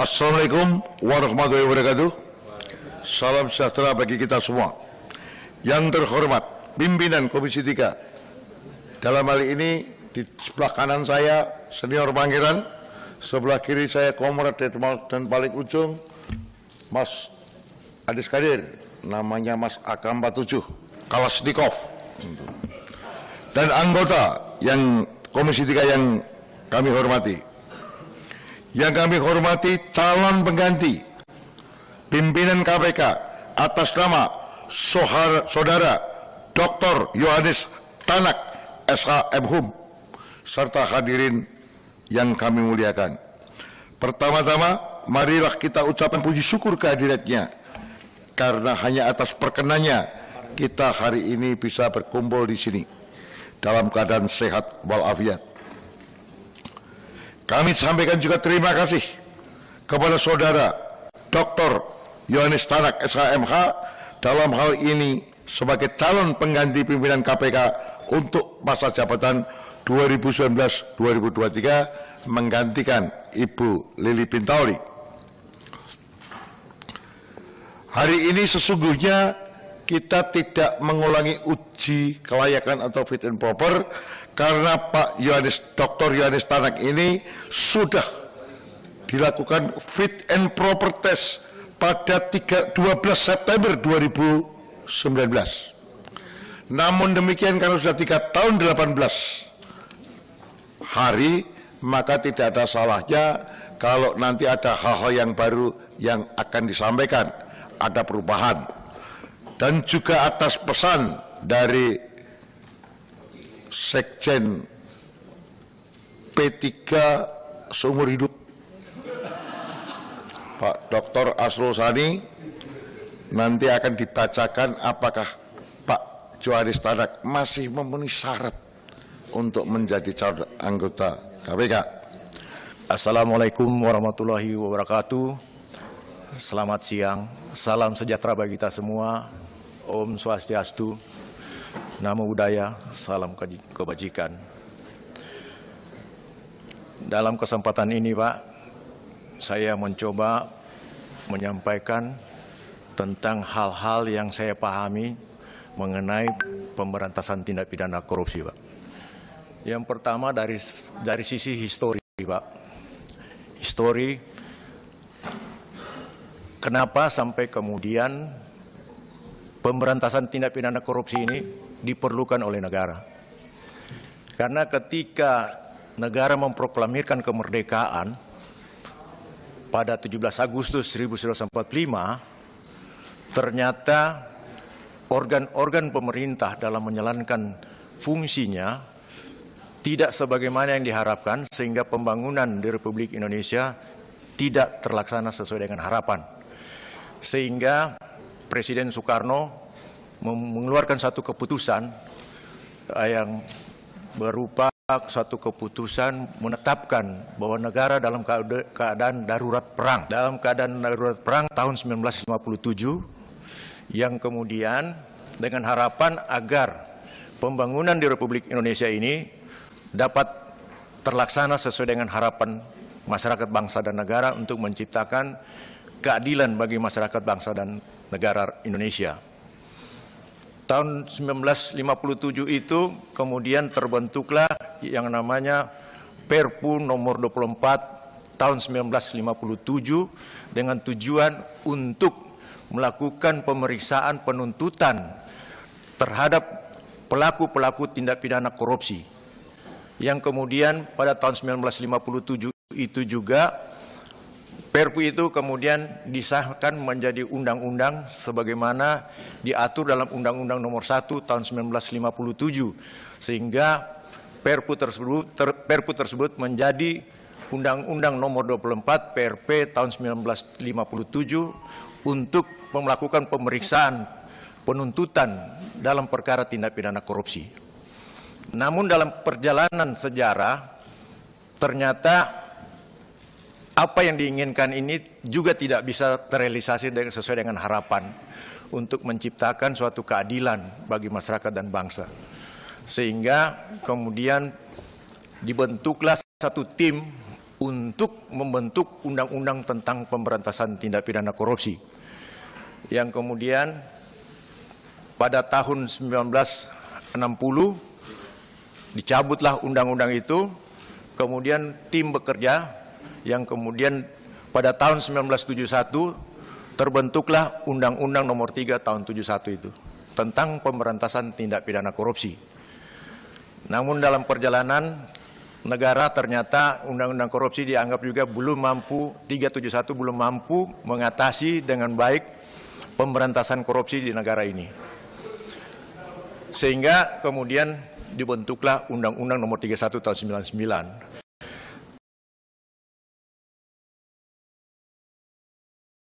Assalamualaikum warahmatullahi wabarakatuh. Salam sejahtera bagi kita semua. Yang terhormat pimpinan Komisi Tiga, dalam hal ini di sebelah kanan saya senior Pangeran, sebelah kiri saya Komrad dan paling ujung Mas Adies Kadir, namanya Mas AK47 Kalashnikov, dan anggota yang Komisi Tiga yang kami hormati. Yang kami hormati calon pengganti pimpinan KPK atas nama Saudara Dr. Johanis Tanak SHM Hum, serta hadirin yang kami muliakan. Pertama-tama marilah kita ucapkan puji syukur kehadiratnya, karena hanya atas perkenannya kita hari ini bisa berkumpul di sini dalam keadaan sehat walafiat. Kami sampaikan juga terima kasih kepada Saudara Dr. Johanis Tanak SHMH dalam hal ini sebagai calon pengganti pimpinan KPK untuk masa jabatan 2019-2023 menggantikan Ibu Lili Pintauri. Hari ini sesungguhnya kita tidak mengulangi uji kelayakan atau fit and proper, karena Pak Dr. Johanis Tanak ini sudah dilakukan fit and proper test pada 12 September 2019. Namun demikian, karena sudah 3 tahun 18 hari, maka tidak ada salahnya kalau nanti ada hal-hal yang baru yang akan disampaikan, ada perubahan. Dan juga atas pesan dari Sekjen P3 seumur hidup Pak Dr. Asrul Sani, nanti akan dibacakan apakah Pak Johanis Tanak masih memenuhi syarat untuk menjadi calon anggota KPK. Assalamualaikum warahmatullahi wabarakatuh. Selamat siang. Salam sejahtera bagi kita semua. Om Swastiastu, Namo Buddhaya, salam kebajikan. Dalam kesempatan ini, Pak, saya mencoba menyampaikan tentang hal-hal yang saya pahami mengenai pemberantasan tindak pidana korupsi, Pak. Yang pertama dari sisi histori, Pak. Histori, kenapa sampai kemudian pemberantasan tindak pidana korupsi ini diperlukan oleh negara? Karena ketika negara memproklamirkan kemerdekaan pada 17 Agustus 1945, ternyata organ-organ pemerintah dalam menjalankan fungsinya tidak sebagaimana yang diharapkan, sehingga pembangunan di Republik Indonesia tidak terlaksana sesuai dengan harapan. Sehingga Presiden Soekarno mengeluarkan satu keputusan yang berupa satu keputusan menetapkan bahwa negara dalam keadaan darurat perang. Dalam keadaan darurat perang tahun 1957, yang kemudian dengan harapan agar pembangunan di Republik Indonesia ini dapat terlaksana sesuai dengan harapan masyarakat bangsa dan negara untuk menciptakan keadilan bagi masyarakat bangsa dan negara Indonesia. Tahun 1957 itu kemudian terbentuklah yang namanya Perpu nomor 24 tahun 1957 dengan tujuan untuk melakukan pemeriksaan penuntutan terhadap pelaku-pelaku tindak pidana korupsi. Yang kemudian pada tahun 1957 itu juga Perpu itu kemudian disahkan menjadi undang-undang sebagaimana diatur dalam Undang-Undang Nomor 1 tahun 1957, sehingga Perpu tersebut menjadi Undang-Undang Nomor 24 PRP tahun 1957 untuk melakukan pemeriksaan penuntutan dalam perkara tindak pidana korupsi. Namun dalam perjalanan sejarah ternyata apa yang diinginkan ini juga tidak bisa terrealisasi sesuai dengan harapan untuk menciptakan suatu keadilan bagi masyarakat dan bangsa. Sehingga kemudian dibentuklah satu tim untuk membentuk undang-undang tentang pemberantasan tindak pidana korupsi, yang kemudian pada tahun 1960 dicabutlah undang-undang itu, kemudian tim bekerja, yang kemudian pada tahun 1971 terbentuklah Undang-Undang Nomor 3 tahun 71 itu tentang pemberantasan tindak pidana korupsi. Namun dalam perjalanan negara ternyata Undang-Undang korupsi dianggap juga belum mampu, 371 belum mampu mengatasi dengan baik pemberantasan korupsi di negara ini. Sehingga kemudian dibentuklah Undang-Undang Nomor 31 tahun 99.